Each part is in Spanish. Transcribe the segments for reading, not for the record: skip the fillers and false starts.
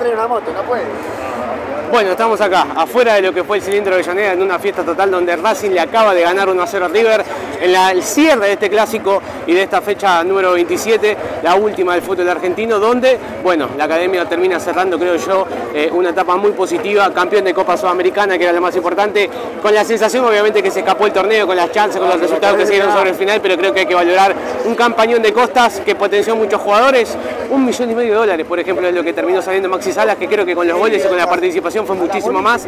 traer una moto, no puede. Bueno, estamos acá, afuera de lo que fue el cilindro de Avellaneda, en una fiesta total donde Racing le acaba de ganar 1-0 a River en el cierre de este clásico y de esta fecha número 27, la última del fútbol argentino, donde, bueno, la academia termina cerrando, creo yo, una etapa muy positiva, campeón de Copa Sudamericana, que era lo más importante, con la sensación, obviamente, que se escapó el torneo, con las chances, con los resultados que se dieron sobre el final, pero creo que hay que valorar un campañón de Costas que potenció a muchos jugadores, $1,5 millones, por ejemplo, es lo que terminó saliendo Maxi Salas, que creo que con los goles y con la participación fue muchísimo más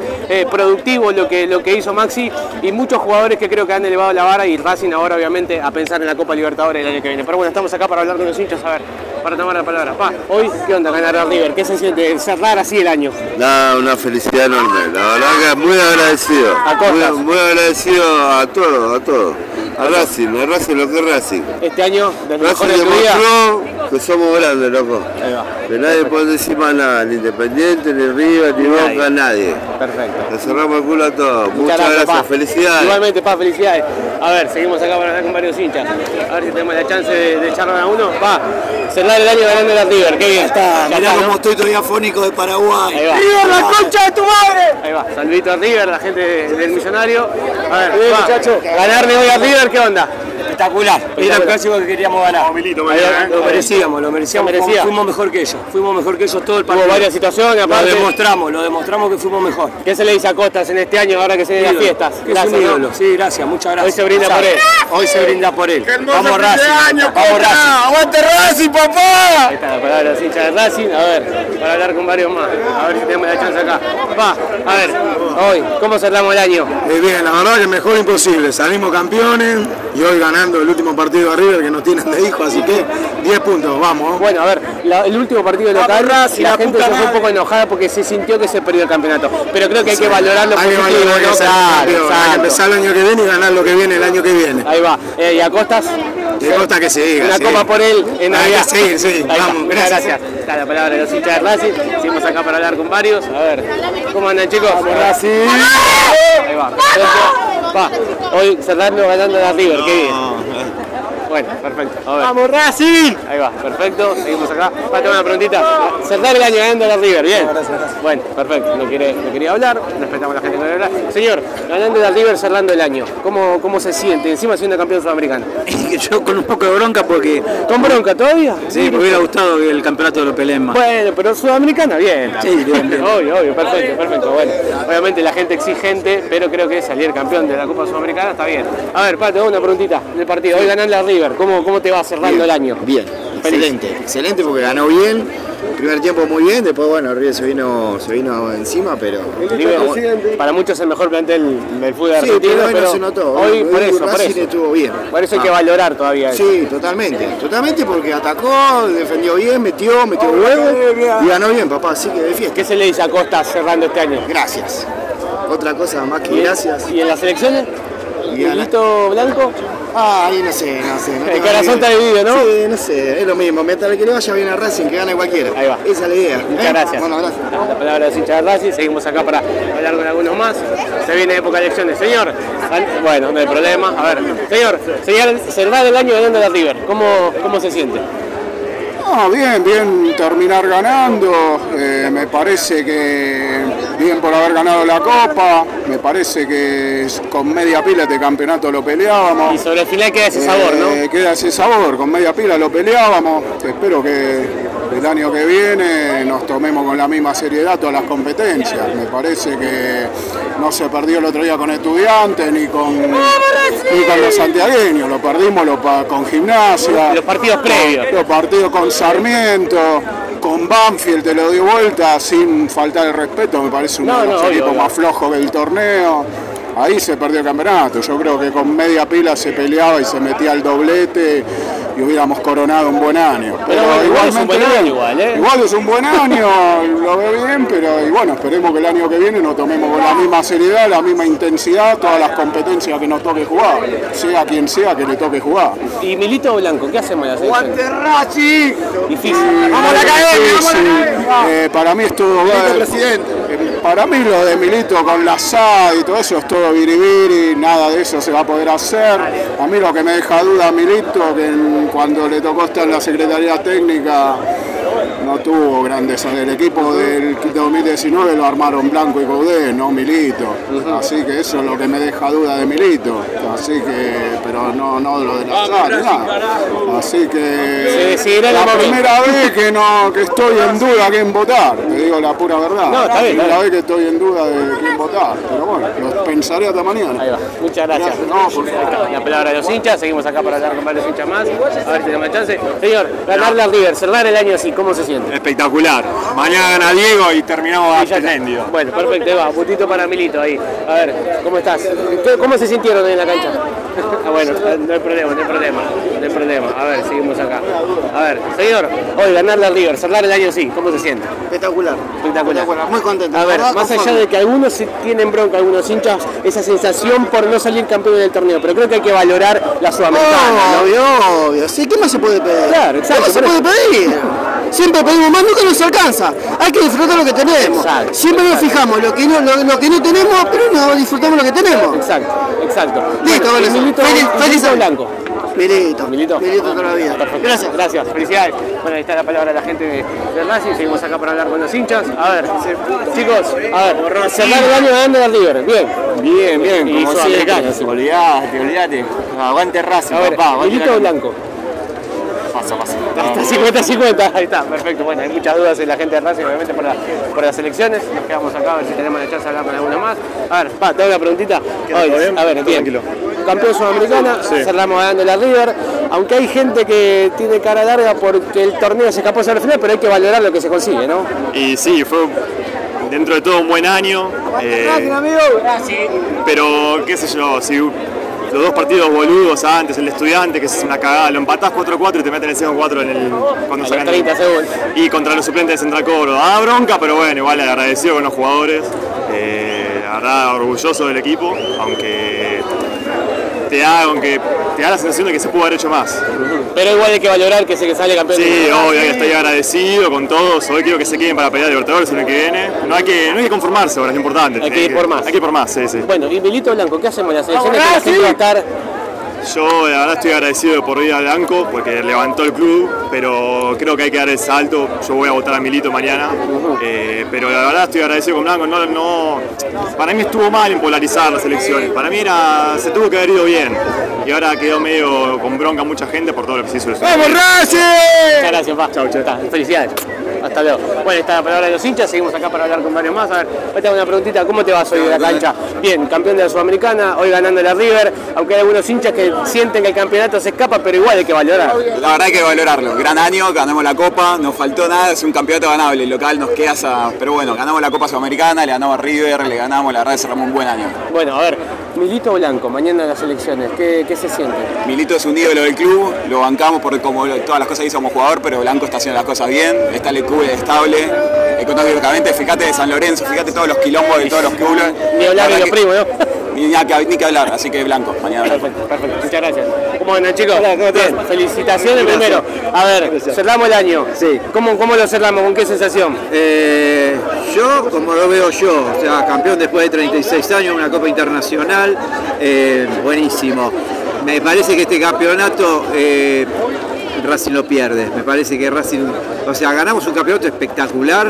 productivo lo que hizo Maxi, y muchos jugadores que creo que han elevado la vara, y Racing ahora obviamente a pensar en la Copa Libertadores el año que viene. Pero bueno, estamos acá para hablar con los hinchas, a ver, para tomar la palabra. Pa, hoy, ¿qué onda ganar a River? ¿Qué se siente cerrar así el año? No, una felicidad enorme, la verdad que muy agradecido. A Costas. Muy agradecido a todos, a todos. A Racing, lo que es Racing. Este año, de los mejores de tu vida, que somos grandes, loco. Ahí va. Que nadie puede decir más nada, ni Independiente, ni River, ni Boca, nadie. Perfecto. Le cerramos el culo a todos. Muchas gracias, pa. Felicidades. Igualmente, pa, felicidades. A ver, seguimos acá para hablar con varios hinchas. A ver si tenemos la chance de echarnos a uno. Pa, cerrar el año ganando la River, qué bien. Está, mirá cómo, ¿no? Estoy todavía fónico de Paraguay. ¡River, la concha de tu madre! Ahí va, saludito a River, la gente del Millonario. A ver, bien, muchacho, ganarle hoy a River, ¿qué onda? Espectacular, era el clásico que queríamos ganar. Como Milito, lo merecíamos. Fuimos mejor que ellos, todo el partido. Hubo varias situaciones, aparte. Lo demostramos que fuimos mejor. ¿Qué se le dice a Costas en este año ahora que se vienen las fiestas? Gracias, ídolo. Sí, gracias, muchas gracias. Hoy se brinda por él. Vamos Racing, aguante Racing, papá. Ahí está la palabra de los hinchas de Racing, a ver, para hablar con varios más, a ver si tenemos la chance acá. Va, a ver, hoy, ¿cómo cerramos el año? Bien, la verdad que mejor imposible, salimos campeones y hoy ganamos el último partido de River que nos tienen de hijo, así que 10 puntos, vamos. Bueno, a ver, el último partido local, la gente se fue un poco enojada porque se sintió que se perdió el campeonato, pero creo que hay que valorarlo positivo. Hay que empezar el año que viene y ganar lo que viene el año que viene. Ahí va, y a Costas. De Costa que se diga. Una copa por él en Navidad. Sí, sí, vamos, gracias. Está la palabra de los hinchas de Racing, seguimos acá para hablar con varios. A ver, ¿cómo andan, chicos? Vamos, Racing. Ahí va. Va, hoy cerrando ganando la River, qué bien. Bueno, perfecto. A ver. ¡Vamos Racing! Ahí va, perfecto. Seguimos acá. Va, toma una preguntita. Cerrar el año ganando la River, bien. No, gracias, gracias. Bueno, perfecto. No quería hablar, respetamos a la gente que no habla. Señor, ganando la River, cerrando el año. ¿Cómo se siente? Encima siendo campeón sudamericano. Yo con un poco de bronca porque... ¿Con bronca todavía? Sí, me hubiera gustado que el campeonato lo peleen más. Bueno, pero sudamericana, bien. Sí, bien, bien. Obvio, perfecto, perfecto. Bueno, obviamente la gente exigente, pero creo que salir campeón de la Copa Sudamericana está bien. A ver, Pato, una preguntita del partido. Hoy ganando la River. ¿Cómo te va cerrando el año? Bien, excelente porque ganó bien, primer tiempo muy bien, después bueno, River se vino encima, pero... Digo, para muchos es el mejor plantel del fútbol argentino, pero se notó. Hoy por eso. Estuvo bien. Por eso hay que valorar todavía eso. Sí, totalmente porque atacó, defendió bien, metió huevo y ganó bien, papá, así que de fiesta. ¿Qué se le dice a Costa cerrando este año? Gracias. Otra cosa más que gracias. ¿Y en las elecciones? ¿Víctor Blanco? Ahí no sé. No, el corazón está dividido, ¿no? Sí, no sé, es lo mismo. Mientras que le vaya bien a Racing, que gane cualquiera. Ahí va. Esa es la idea. Muchas gracias. Bueno, gracias. La palabra de hincha de Racing, seguimos acá para hablar con algunos más. Se viene época de elecciones. Señor, bueno, no hay problema. A ver, señor, cerrar el año ganando la River. ¿Cómo se siente? Bien terminar ganando, me parece que bien por haber ganado la Copa, me parece que con media pila este campeonato lo peleábamos. Y sobre el final queda ese sabor, ¿no? Queda ese sabor, con media pila lo peleábamos, espero que el año que viene nos tomemos con la misma seriedad todas las competencias, me parece que no se perdió el otro día con Estudiantes ni con los santiagueños, lo perdimos con Gimnasia. Los partidos previos. Los partidos con Sarmiento, con Banfield te lo dio vuelta sin faltar el respeto, me parece uno de los equipos más flojos del torneo. Ahí se perdió el campeonato, yo creo que con media pila se peleaba y se metía al doblete y hubiéramos coronado un buen año. Pero igual es un buen año, lo veo bien, pero y bueno, esperemos que el año que viene nos tomemos con la misma seriedad, la misma intensidad, todas las competencias que nos toque jugar, sea quien sea que le toque jugar. ¿Y Milito Blanco, qué hacemos en la selección? ¡Aguante Racing! Difícil. ¡Vamos a la cadena! Para mí estuvo bien. Para mí lo de Milito con la SAD y todo eso es todo biribiri, nada de eso se va a poder hacer. A mí lo que me deja duda Milito, que cuando le tocó estar en la Secretaría Técnica no tuvo grandes. El equipo del 2019 lo armaron Blanco y Gaudet, no Milito. Así que eso es lo que me deja duda de Milito. Así que, pero no lo de la sala. Así que la primera vez que estoy en duda de quién votar. Te digo la pura verdad. No, está bien, la primera vez que estoy en duda de quién votar. Pero bueno, lo pensaré hasta mañana. Ahí va. Muchas gracias. No, por favor. La palabra de los hinchas. Seguimos acá para hablar con varios hinchas más. A ver si tenemos chance. Señor, ganarle al River, cerrar el año así, ¿cómo se siente? Espectacular. Mañana gana Diego y terminamos ascendido. Bueno, perfecto, ahí va. Putito para Milito ahí. A ver, ¿cómo estás? ¿Cómo se sintieron en la cancha? Bueno, no hay problema, no hay problema. A ver, seguimos acá. A ver, señor, hoy ganarle al River, cerrar el año así, ¿cómo se siente? Espectacular. Espectacular. Muy contento. A ver, más allá de que algunos tienen bronca, algunos hinchas, esa sensación por no salir campeón del torneo, pero creo que hay que valorar la Sudamericana, ¿no? Obvio, obvio. Sí, ¿qué más se puede pedir? Claro, exacto. ¿Qué más se puede pedir? Siempre pedimos más, nunca nos alcanza. Hay que disfrutar lo que tenemos. Exacto, siempre nos fijamos lo que no tenemos, pero no disfrutamos lo que tenemos. Exacto, exacto. Listo, bueno, Milito Blanco. Milito todavía. Perfecto. Gracias. Gracias, felicidades. Bueno, ahí está la palabra de la gente de Racing. Seguimos acá para hablar con los hinchas. A ver, chicos, a ver, cerrar el año de River. Bien, como siempre. Olvidate. Aguante Racing, papá. Milito Blanco. Paso. Hasta 50-50, ahí está, perfecto. Bueno, hay muchas dudas en la gente de Racing, obviamente, por las elecciones. Nos quedamos acá a ver si tenemos la chance de hablar con alguno más. A ver, te hago una preguntita. Hoy, a ver, bien. Campeón Sudamericana, cerramos ganando la River. Aunque hay gente que tiene cara larga porque el torneo se escapó hacia el final, pero hay que valorar lo que se consigue, ¿no? Y sí, fue dentro de todo un buen año. Pero, qué sé yo, si... Los dos partidos boludos antes, el de Estudiantes, que es una cagada, lo empatás 4-4 y te meten el 5-4 en el... cuando sacan 30 segundos. Y contra los suplentes de Central Córdoba. Da bronca, pero bueno, igual agradecido con los jugadores. La verdad, orgulloso del equipo, aunque te da la sensación de que se pudo haber hecho más. Pero igual hay que valorar que sale campeón. Sí, obvio, que estoy agradecido con todos. Hoy quiero que se queden para pelear Libertadores en el que viene. No hay que conformarse ahora, es importante. Hay que ir por más. Hay que ir por más, sí. Bueno, y Milito Blanco, ¿qué hacemos? La selección va a estar... Yo la verdad estoy agradecido por Víctor Blanco porque levantó el club, pero creo que hay que dar el salto. Yo voy a votar a Milito mañana, pero la verdad estoy agradecido con Blanco. Para mí estuvo mal en polarizar las elecciones, para mí se tuvo que haber ido bien y ahora quedó medio con bronca mucha gente por todo lo que se hizo. ¡Vamos Racing! Muchas gracias, pa. Chau, chau. Felicidades. Hasta luego. Bueno, está la palabra de los hinchas, seguimos acá para hablar con varios más. A ver, voy a hacer una preguntita, ¿cómo te vas hoy de la cancha? Bien, campeón de la Sudamericana, hoy ganando la River, aunque hay algunos hinchas que sienten que el campeonato se escapa, pero igual hay que valorar. La verdad hay que valorarlo. Gran año, ganamos la Copa, nos faltó nada, es un campeonato ganable, el local nos queda pero bueno, ganamos la Copa Sudamericana, le ganamos a River, le ganamos, la verdad cerramos un buen año. Bueno, a ver, Milito Blanco, mañana en las elecciones, ¿qué se siente? Milito es un ídolo del club, lo bancamos por como todas las cosas que hizo como jugador, pero Blanco está haciendo las cosas bien, está el club estable, económicamente, fíjate de San Lorenzo, fíjate todos los quilombos de todos los clubes. Ni hablar de los primos, ¿no? Ni que hablar, así que Blanco, mañana. Perfecto, muchas gracias. ¿Cómo andan, chicos? Hola, ¿cómo estás? Felicitaciones primero. A ver, cerramos el año. Sí. ¿Cómo lo cerramos? ¿Con qué sensación? Yo, como lo veo yo, o sea, campeón después de 36 años, una Copa Internacional, buenísimo. Me parece que este campeonato... Racing lo pierde, me parece que Racing, o sea, ganamos un campeonato espectacular,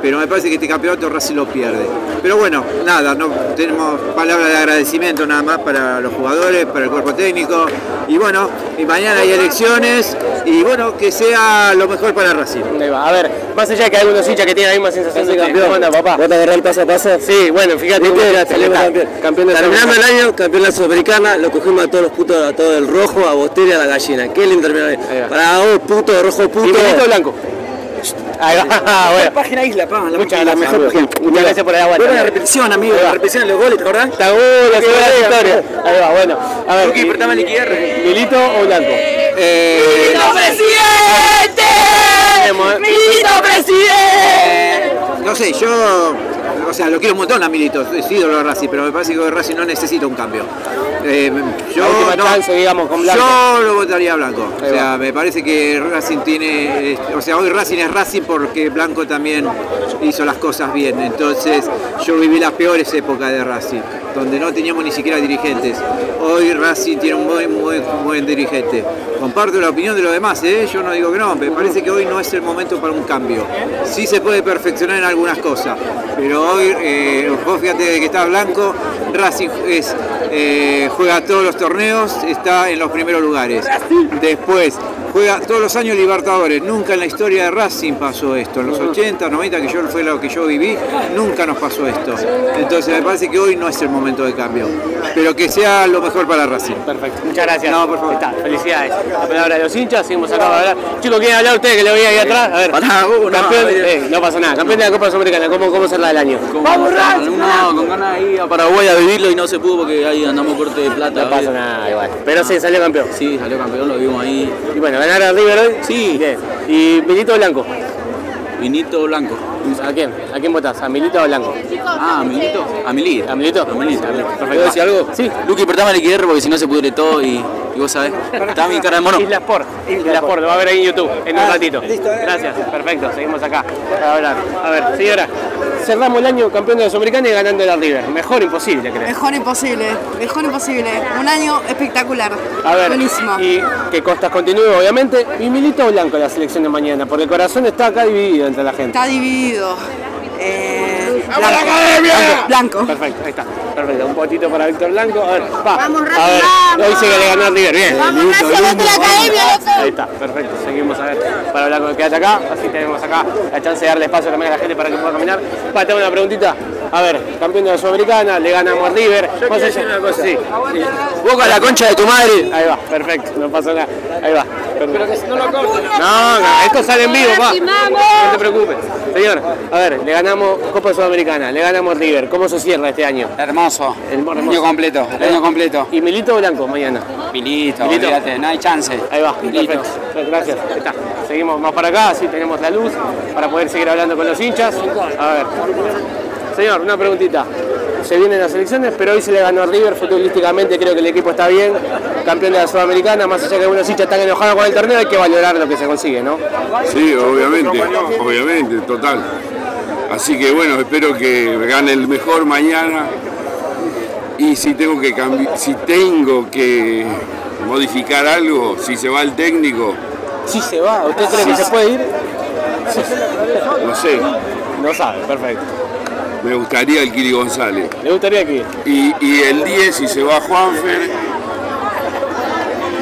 pero me parece que este campeonato Racing lo pierde. Pero bueno, nada, no tenemos palabras de agradecimiento nada más para los jugadores, para el cuerpo técnico, y bueno, y mañana hay elecciones, y bueno, que sea lo mejor para Racing. Ahí va. A ver, más allá de que hay algunos hinchas que tienen la misma sensación de campeón, ¿cómo anda, papá? ¿Vos te agarrás el paso a paso? Sí, bueno, fíjate, campeón de la Sudamericana. Terminamos el año, campeón de la Sudamericana, lo cogimos a todos los putos, a todo el rojo, a Bostera y a la gallina. Qué lindo. Para vos, puto, rojo, puto. Y Milito Blanco. Ahí va, bueno. La página Isla, pa. Muchas gracias. Muchas gracias por el aguante. Buena repetición, amigo. La repetición de los goles, ¿te acordás? Está bueno, qué buena historia. Ahí va, bueno. A ver. ¿Por Milito o Blanco? ¡Milito presidente! ¡Milito presidente! No sé, yo... o sea, lo quiero un montón a Milito, es ídolo de Racing, pero me parece que Racing no necesita un cambio. Yo, chance, digamos, con Blanco. Yo lo votaría a Blanco. O sea, me parece que Racing tiene... o sea, hoy Racing es Racing porque Blanco también hizo las cosas bien. Entonces, yo viví las peores épocas de Racing, donde no teníamos ni siquiera dirigentes. Hoy Racing tiene un buen dirigente. Comparto la opinión de los demás, ¿eh? Yo no digo que no. Me parece que hoy no es el momento para un cambio. Sí se puede perfeccionar en algunas cosas, pero hoy, vos fíjate que está Blanco, Racing es... juega todos los torneos, está en los primeros lugares. Después, juega todos los años Libertadores. Nunca en la historia de Racing pasó esto. En los 80, 90, que yo fue lo que yo viví, nunca nos pasó esto. Entonces me parece que hoy no es el momento de cambio. Pero que sea lo mejor para Racing. Perfecto. Muchas gracias. No, por favor. Está. Felicidades. La palabra de los hinchas, seguimos acá para hablar. Chicos, ¿quieren hablar ustedes que lo veía ahí atrás? A ver. No pasa nada. Campeón de la Copa Sudamericana, ¿cómo será el año? ¡Vamos, Racing! No, con ganas de ir a Paraguay a vivirlo y no se pudo porque ahí andamos corte de plata. No pasa nada, igual. Pero sí, salió campeón. Sí, salió campeón, lo vimos ahí. Y bueno, ¿ganar a River hoy? Sí. Bien. ¿Y Milito o Blanco? Milito o Blanco. ¿A quién? ¿A quién votás? ¿A Milito o Blanco? Ah, ¿a Milito? ¿A Milí? ¿A Milito? A Milito. ¿Puedo decir algo? Sí. Luqui, prestame el IQR porque si no se pudre todo y vos sabés. ¿Está mi cara de mono? Isla Sport. Isla Sport, lo va a ver ahí en YouTube en un ratito. Listo. Gracias. Perfecto, seguimos acá. A ver, señora. Cerramos el año campeón de la Sudamericana y ganando la River. Mejor imposible, creo. Mejor imposible, mejor imposible. Un año espectacular. A ver, buenísimo. Y que Costas continúe, obviamente. Y Milito o Blanco la selección de mañana, porque el corazón está acá dividido entre la gente. Está dividido. ¡Vamos a la academia! Blanco. Perfecto, ahí está. Perfecto. Un potito para Víctor Blanco. A ver, pa. Vamos, Racing. Hoy se quiere ganar River. Bien. Vamos, Racing, vete a la academia, loco. Ahí está, perfecto. Seguimos a ver. Para Blanco, quédate acá. Así tenemos acá la chance de darle espacio también a la gente para que pueda caminar. Pa, tengo una preguntita. A ver, campeón de la Sudamericana, le ganamos a River. Yo quiero decir una cosa. Sí. Boca la concha de tu madre. Ahí va, perfecto. No pasa nada. Ahí va. Pero que no lo corten. No, no, esto sale en vivo, pa. No te preocupes. Señor, a ver, le ganamos Copa Sudamericana, le ganamos River. ¿Cómo se cierra este año? Hermoso. El año completo, el año completo. ¿Y Milito o Blanco mañana? Milito, olvídate, no hay chance. Ahí va, Milito. Perfecto. Gracias. Está. Seguimos más para acá, así tenemos la luz para poder seguir hablando con los hinchas. A ver. Señor, una preguntita. Se vienen las elecciones, pero hoy se le ganó a River. Futbolísticamente creo que el equipo está bien. Campeón de la Sudamericana, más allá que algunos hinchas están enojados con el torneo, hay que valorar lo que se consigue, ¿no? Sí, obviamente, obviamente, total. Así que bueno, espero que gane el mejor mañana. Y si tengo que modificar algo, si se va el técnico. Si se va, ¿usted cree que se puede ir? Sí. No sé. No sabe, perfecto. Me gustaría el Kiri González. ¿Le gustaría el Kiri? Y el 10, si se va Juanfer,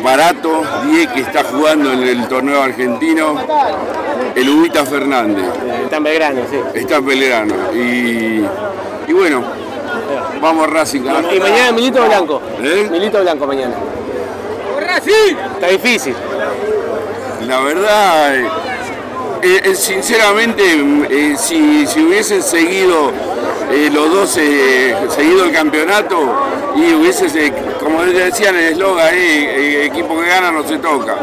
barato, 10 que está jugando en el torneo argentino, el Ubita Fernández. Está en Belgrano, sí. Está en Belgrano. Y bueno, vamos Racing. ¿Y mañana Milito Blanco? ¿Eh? Milito Blanco mañana. ¡Racing! Está difícil. La verdad... sinceramente, si hubiesen seguido los dos, seguido el campeonato y hubiese, como decían el eslogan, equipo que gana no se toca.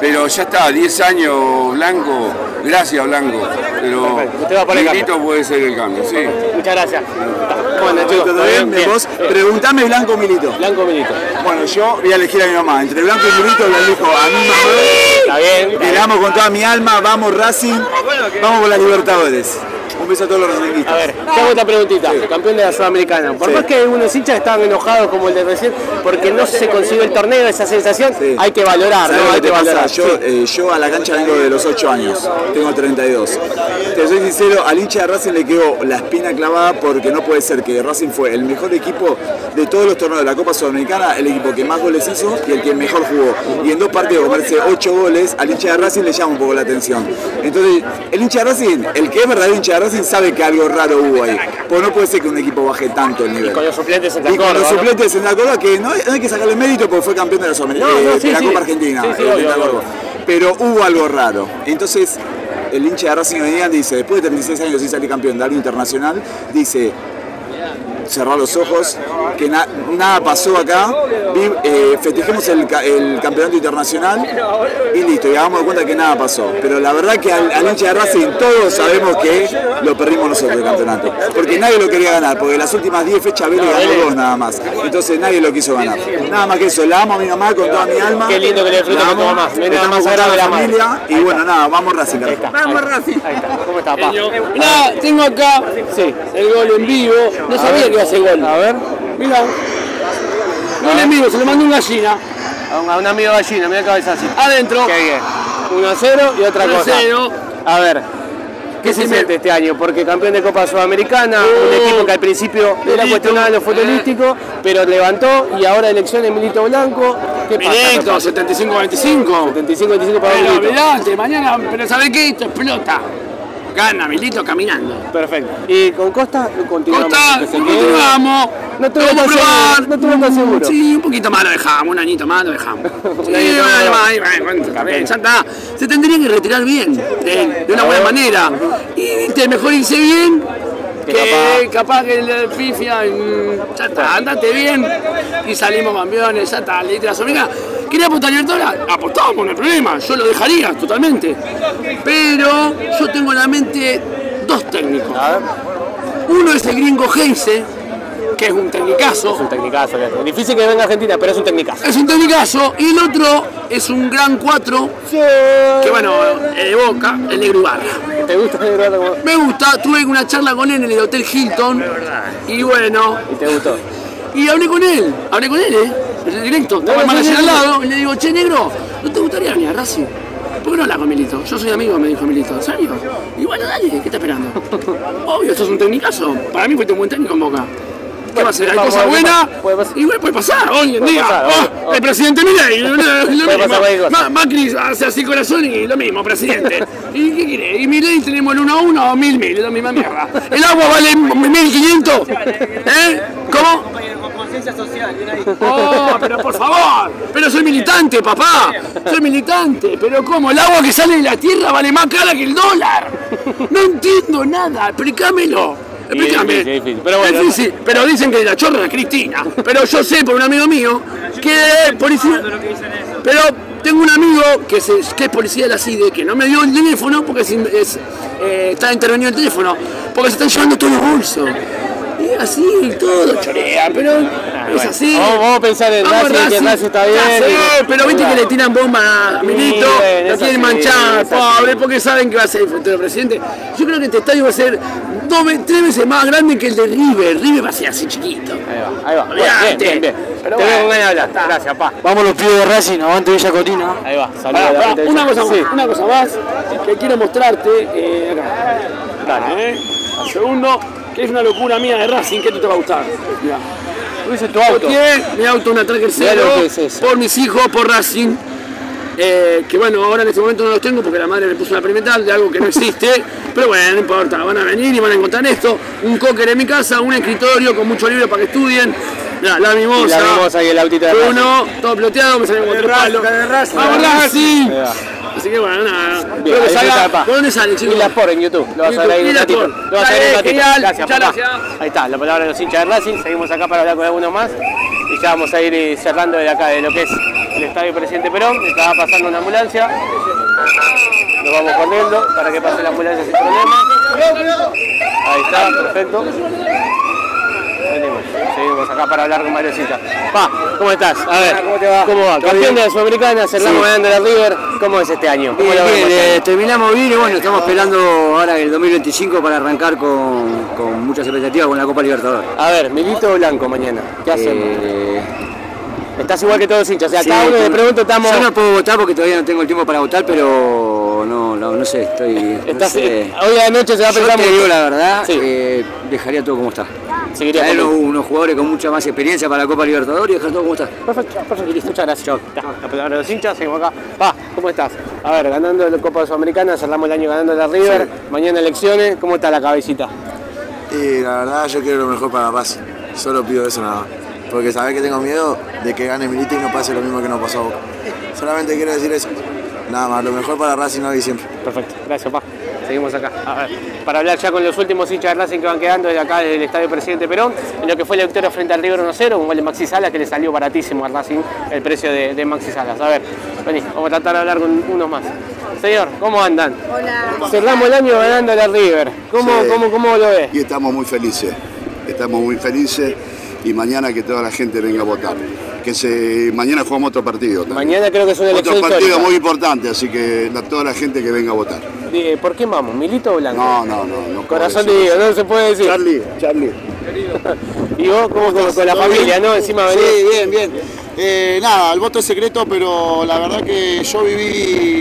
Pero ya está, 10 años Blanco, gracias Blanco, pero Milito puede ser el cambio, sí. Muchas gracias. Bueno, chicos, ¿vos? Preguntame Blanco o Milito. Blanco o Milito. Bueno, yo voy a elegir a mi mamá, entre Blanco y Milito le elijo a mi mamá. Está bien. Te damos con toda mi alma, vamos Racing, vamos por las Libertadores. Un beso a todos los racinguistas. A ver, tengo otra preguntita. Sí. Campeón de la Sudamericana. Por más que unos hinchas estaban enojados como el de recién, porque no se consiguió el torneo, esa sensación, hay que valorar. ¿No? Hay que valorar. Yo, yo a la cancha vengo de los 8 años, tengo 32. Te soy sincero, al hincha de Racing le quedó la espina clavada porque no puede ser que Racing fue el mejor equipo de todos los torneos de la Copa Sudamericana, el equipo que más goles hizo y el que mejor jugó. Y en 2 partidos comerse 8 goles, al hincha de Racing le llama un poco la atención. Entonces, el hincha de Racing, el que es verdadero hincha de Racing sabe que algo raro hubo ahí. Pues no puede ser que un equipo baje tanto el nivel. Y con los suplentes en Córdoba. Y con los suplentes en Córdoba, que no hay que sacarle mérito porque fue campeón de la Copa Argentina. Sí, sí, obvio. Pero hubo algo raro. Entonces, el hincha de Racing dice, después de 36 años sin salir campeón de algo internacional, dice... cerrar los ojos, que nada pasó acá, festejemos el campeonato internacional y listo, y hagamos de cuenta que nada pasó. Pero la verdad que al hincha de Racing todos sabemos que lo perdimos nosotros el campeonato, porque nadie lo quería ganar, porque las últimas 10 fechas Vélez ganó 2 nada más, entonces nadie lo quiso ganar. Nada más que eso, la amo a mi mamá con toda mi alma. Qué lindo que le disfruta con tu mamá. Nada más grave la familia y bueno, nada, vamos Racing. Vamos Racing. Ahí está. ¿Cómo está, papá? Nada, tengo acá el gol en vivo. No sabía que iba a hacer gol. A ver. Mirá. Gol en vivo, se lo mandó un gallina. A un amigo gallina, mirá el cabezazo. Adentro. Qué bien. 1-0 y otra cosa. 1-0. A ver. ¿Qué se siente este año? Porque campeón de Copa Sudamericana, un equipo que al principio era cuestionado en lo futbolístico, pero levantó y ahora elecciones Milito Blanco. ¿Qué pasa? 75-25. 75-25 para Milito. Pero velante, mañana, pero ¿sabés qué? Esto explota. Gana Milito caminando. Perfecto. Y con Costa continuamos. Costa, continuamos. No te vamos a probar. No te vamos a seguro. Sí, un poquito más lo dejamos, un añito más lo dejamos. Sí, ya está. Se tendría que retirar bien, de una buena manera. Y te mejor irse bien, que capaz que el pifia, ya está, andate bien y salimos campeones, ya está, le tiras obliga. ¿Quería apostar a Libertadores? Apostamos, no hay problema, yo lo dejaría totalmente. Pero yo tengo en la mente dos técnicos. Uno es el gringo Geise, que es un tecnicazo. Es un tecnicazo, difícil que venga a Argentina, pero es un tecnicazo. Es un tecnicazo, y el otro es un gran 4, que bueno, de Boca, el Negro Barra. ¿Te gusta el Negro Barra? Me gusta, tuve una charla con él en el Hotel Hilton, y bueno... ¿Y te gustó? Y hablé con él, directo, estaba el manager al lado, y le digo, che Negro, ¿no te gustaría venir a Racing? ¿Por qué no hablas con Milito? Yo soy amigo, me dijo Milito. ¿En serio? Y bueno, dale, ¿qué está esperando? Obvio, sos un tecnicazo, para mí fuiste un buen técnico en Boca. ¿Qué va a ser? Hay cosas buenas, igual puede pasar hoy en día. El presidente Milei, lo mismo. Macri hace así corazón y lo mismo, presidente. ¿Y qué quiere? Y Milei tenemos el 1-1 o 1000, es la misma mierda. ¿El agua vale 1500? ¿Eh? ¿Cómo? Social, oh, pero por favor, pero soy militante, papá, soy militante, pero ¿cómo? El agua que sale de la tierra vale más cara que el dólar. No entiendo nada, explícamelo. Explícame, es difícil, pero bueno, es difícil, pero dicen que la chorra es Cristina. Pero yo sé por un amigo mío que policía. Pero tengo un amigo que es policía de la CIDE que no me dio el teléfono porque está intervenido el teléfono. Porque se están llevando todos los bolsos. Y así todo chorea, pero es así. Vamos a pensar en Racing, que Racing está bien. Pero viste que le tiran bomba a Milito, lo quieren manchar, pobre, porque saben que va a ser el futuro presidente. Yo creo que este estadio va a ser 3 veces más grande que el de River. River va a ser así chiquito. Ahí va. Bien, bien, bien. Pero te veo con ganas de hablar. Gracias, pa. Vamos los pibes de Racing, avante Villa Cortina. Ahí va, saludos. Una cosa más que quiero mostrarte. Acá. Dale, al segundo. Que es una locura mía de Racing, que tú te va a gustar. Mirá. ¿Tú dices tu auto? Mi auto, una Tracker 0, por mis hijos, por Racing. Que bueno, ahora en este momento no los tengo porque la madre me puso una experimental de algo que no existe. Pero bueno, no importa, van a venir y van a encontrar esto. Un cocker en mi casa, un escritorio con mucho libro para que estudien. Mirá, la mimosa. La mimosa y el autito de Racing. Uno, todo ploteado, me salió con otro palo. ¡Vamos Racing! Así que bueno, nada. Bien, ¿de dónde sale, chicos? Isla Sport en YouTube. Lo vas a ver ahí un ratito. Genial. Gracias, papá. Ahí está, la palabra de los hinchas de Racing. Seguimos acá para hablar con algunos más. Y ya vamos a ir cerrando de acá, de lo que es el Estadio Presidente Perón. Estaba pasando una ambulancia. Nos vamos corriendo para que pase la ambulancia sin problema. Ahí está, perfecto. Seguimos acá para hablar con varios hinchas. Pa, ¿cómo estás? A ver, ¿cómo te va? ¿Cómo va? Campeón de la Sudamericana, cerramos ganando la River. ¿Cómo es este año? ¿Cómo terminamos bien y bueno, estamos esperando ahora el 2025 para arrancar con muchas expectativas con la Copa Libertadores. A ver, Milito Blanco mañana, ¿qué hacemos? Estás igual que todos hinchas, o sea, cada uno le pregunto, estamos... Yo no puedo votar porque todavía no tengo el tiempo para votar, pero no sé, estoy... Hoy anoche se va a pensar... Yo te digo la verdad, dejaría todo como está. Traer unos jugadores con mucha más experiencia para la Copa Libertadores y dejar todo como está. Perfecto, muchas gracias. Chao. La palabra de los hinchas, seguimos acá. Pa, ¿cómo estás? A ver, ganando la Copa Sudamericana, cerramos el año ganando la River, mañana elecciones, ¿cómo está la cabecita? Y la verdad yo quiero lo mejor para Racing, solo pido eso nada más. Porque sabés que tengo miedo de que gane Milito y no pase lo mismo que nos pasó a Boca. Solamente quiero decir eso. Nada más, lo mejor para Racing hoy y siempre. Perfecto, gracias, pa. Seguimos acá, a ver, para hablar ya con los últimos hinchas de Racing que van quedando desde acá, desde el Estadio Presidente Perón, en lo que fue la victoria frente al River 1-0, un gol de Maxi Salas que le salió baratísimo a Racing el precio de Maxi Salas. A ver, vení, vamos a tratar de hablar con unos más. Señor, ¿cómo andan? Hola. Cerramos el año ganando a la River. ¿Cómo lo ves? Y estamos muy felices y mañana que toda la gente venga a votar. Mañana jugamos otro partido también. Mañana creo que es una elección histórica. Otro partido muy importante, así que toda la gente que venga a votar. ¿Por qué vamos? ¿Milito o Blanco? No. Corazón de Diego, no se puede decir. Charlie. ¿Y vos cómo con la familia, no? Encima venís. Sí, bien. Nada, el voto es secreto, pero la verdad que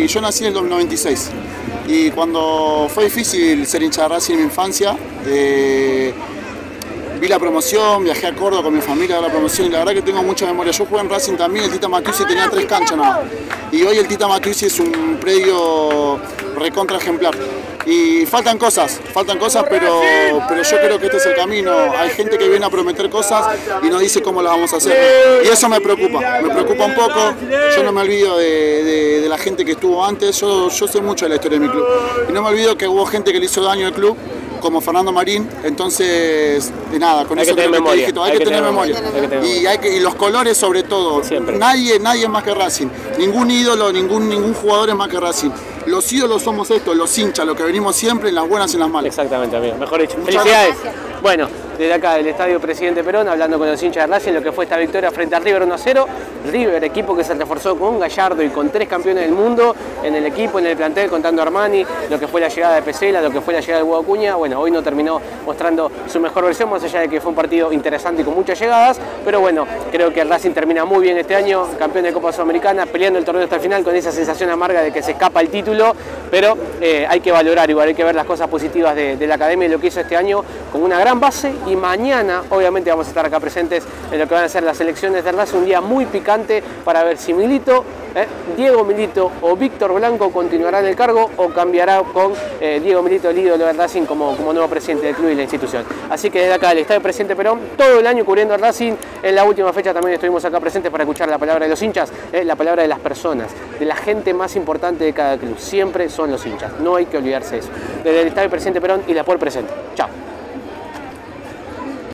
yo nací en el 96. Y cuando fue difícil ser hincha de Racing en mi infancia, vi la promoción, viajé a Córdoba con mi familia a la promoción y la verdad que tengo mucha memoria. Yo jugué en Racing también, el Tita Matucci tenía 3 canchas nada. Y hoy el Tita Matucci es un predio recontra ejemplar. Y faltan cosas, pero yo creo que este es el camino. Hay gente que viene a prometer cosas y no dice cómo las vamos a hacer, ¿no? Y eso me preocupa un poco. Yo no me olvido de la gente que estuvo antes. Yo sé mucho de la historia de mi club. Y no me olvido que hubo gente que le hizo daño al club, como Fernando Marín, entonces, con eso creo que te dije todo. Hay que tener memoria. Y los colores sobre todo. Siempre. Nadie es más que Racing. Ningún ídolo, ningún jugador es más que Racing. Los ídolos somos estos, los hinchas, los que venimos siempre en las buenas y en las malas. Exactamente, amigo. Mejor dicho. Muchas felicidades. Gracias. Bueno, desde acá del Estadio Presidente Perón, hablando con los hinchas de Racing, lo que fue esta victoria frente a River 1-0. River, equipo que se reforzó con Gallardo y con 3 campeones del mundo en el equipo, en el plantel, contando a Armani, lo que fue la llegada de Pesela, lo que fue la llegada de Hugo Acuña. Bueno, hoy no terminó mostrando su mejor versión, más allá de que fue un partido interesante y con muchas llegadas, pero bueno, creo que el Racing termina muy bien este año, campeón de Copa Sudamericana, peleando el torneo hasta el final con esa sensación amarga de que se escapa el título, pero hay que valorar igual, hay que ver las cosas positivas de la academia y lo que hizo este año con una gran base. Y mañana obviamente vamos a estar acá presentes en lo que van a ser las elecciones de Racing, un día muy picante para ver si Diego Milito o Víctor Blanco continuarán el cargo o cambiará con Diego Milito, el ídolo de Racing, como nuevo presidente del club y la institución. Así que desde acá del Estadio Presidente Perón, todo el año cubriendo a Racing. En la última fecha también estuvimos acá presentes para escuchar la palabra de los hinchas, la palabra de las personas, de la gente más importante de cada club. Siempre son los hinchas, no hay que olvidarse de eso. Desde el Estadio Presidente Perón y la por presente. Chao.